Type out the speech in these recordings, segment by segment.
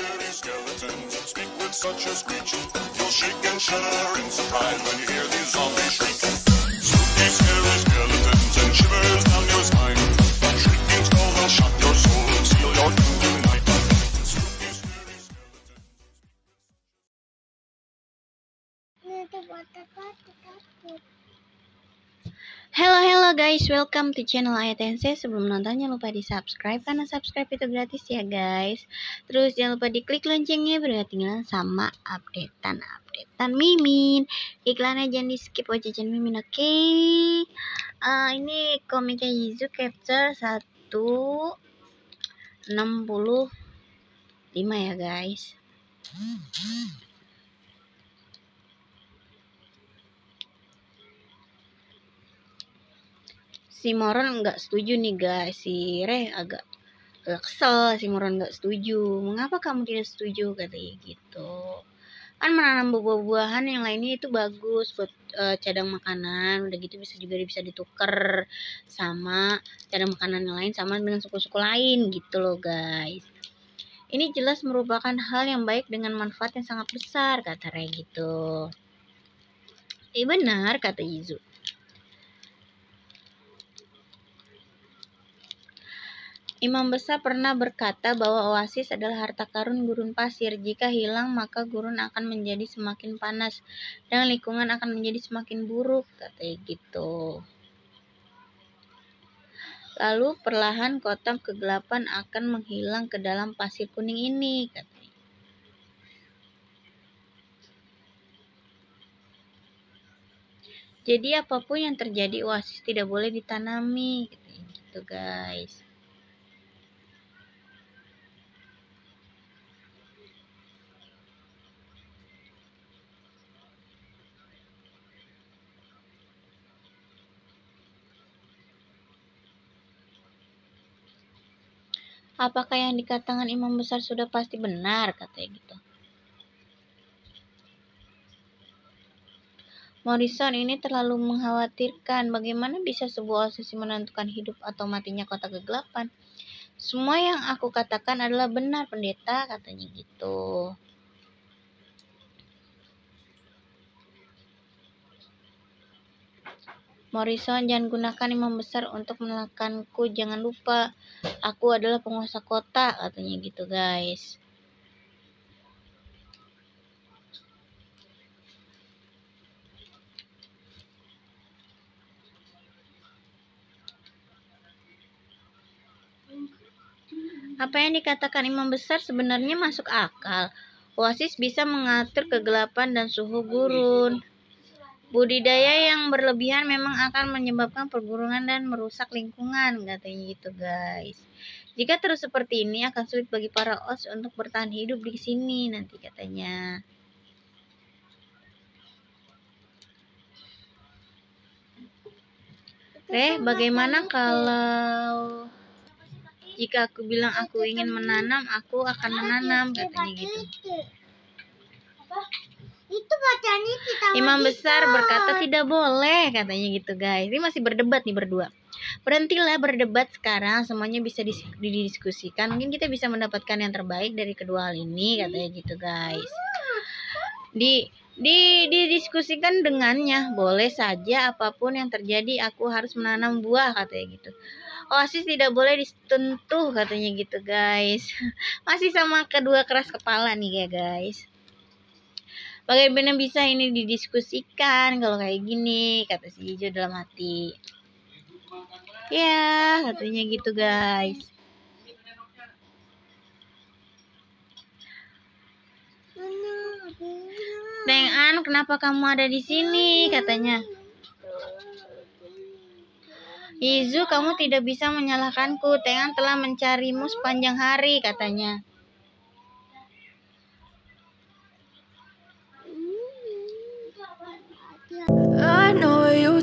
dirty skeletons and speak with such a screech. You'll shake and shudder in surprise when you hear these zombies shriek. Spooky, scary skeletons and shivers down your spine. That shrieking skull will shock your soul and seal your doom tonight. Spooky, scary skeletons. Hello guys, welcome to channel Ayatensei. Sebelum nonton jangan lupa di subscribe, karena subscribe itu gratis ya guys. Terus jangan lupa di klik loncengnya biar gak ketinggalan sama updatean Mimin. Iklannya jangan di skip wajajan Mimin, oke okay? Ini komiknya Yuzu Capture 165 ya guys. Si Moron nggak setuju nih guys, si Re agak kesel, si Moron nggak setuju. Mengapa kamu tidak setuju, katanya gitu. Kan menanam buah-buahan yang lainnya itu bagus buat cadang makanan, udah gitu bisa ditukar sama cadang makanan yang lain sama dengan suku-suku lain gitu loh guys. Ini jelas merupakan hal yang baik dengan manfaat yang sangat besar, kata Re gitu. Benar, kata Yuzu. Imam Besar pernah berkata bahwa oasis adalah harta karun gurun pasir. Jika hilang, maka gurun akan menjadi semakin panas dan lingkungan akan menjadi semakin buruk, katanya gitu. Lalu perlahan kotak kegelapan akan menghilang ke dalam pasir kuning ini, katanya. Jadi apapun yang terjadi, oasis tidak boleh ditanami, katanya gitu guys. Apakah yang dikatakan Imam Besar sudah pasti benar, katanya gitu. Morrison, ini terlalu mengkhawatirkan. Bagaimana bisa sebuah obsesi menentukan hidup atau matinya kota kegelapan? Semua yang aku katakan adalah benar, pendeta, katanya gitu. Morrison, jangan gunakan Imam Besar untuk menekanku. Jangan lupa, aku adalah penguasa kota, katanya gitu guys. Apa yang dikatakan Imam Besar sebenarnya masuk akal. Oasis bisa mengatur kegelapan dan suhu gurun. Budidaya yang berlebihan memang akan menyebabkan perburuan dan merusak lingkungan, katanya gitu guys. Jika terus seperti ini akan sulit bagi para os untuk bertahan hidup di sini nanti, katanya. Re, bagaimana kalau jika aku bilang aku ingin menanam, aku akan menanam, katanya gitu. Imam Besar berkata tidak boleh, katanya gitu guys. Ini masih berdebat nih berdua. Berhentilah berdebat sekarang, semuanya bisa didiskusikan. Mungkin kita bisa mendapatkan yang terbaik dari kedua hal ini, katanya gitu guys. Didiskusikan dengannya. Boleh saja apapun yang terjadi, aku harus menanam buah, katanya gitu. Oasis tidak boleh disentuh, katanya gitu guys. Masih sama kedua keras kepala nih ya guys. Bagaimana bisa ini didiskusikan kalau kayak gini, kata si Ijo dalam hati. Ya, katanya gitu guys. Neng An, kenapa kamu ada di sini, katanya. Izu, kamu tidak bisa menyalahkanku. Neng An telah mencarimu sepanjang hari, katanya. I know you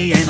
and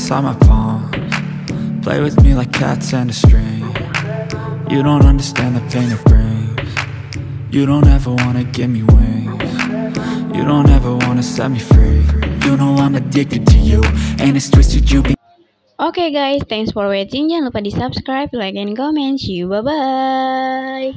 Inside my palms, play with me like cats and a string. You don't understand the pain it brings. You don't ever wanna give me wings. You don't ever wanna set me free. You know I'm addicted to you, and it's twisted you. Okay guys, thanks for watching. Jangan lupa di subscribe, like, and comment. See you, bye bye.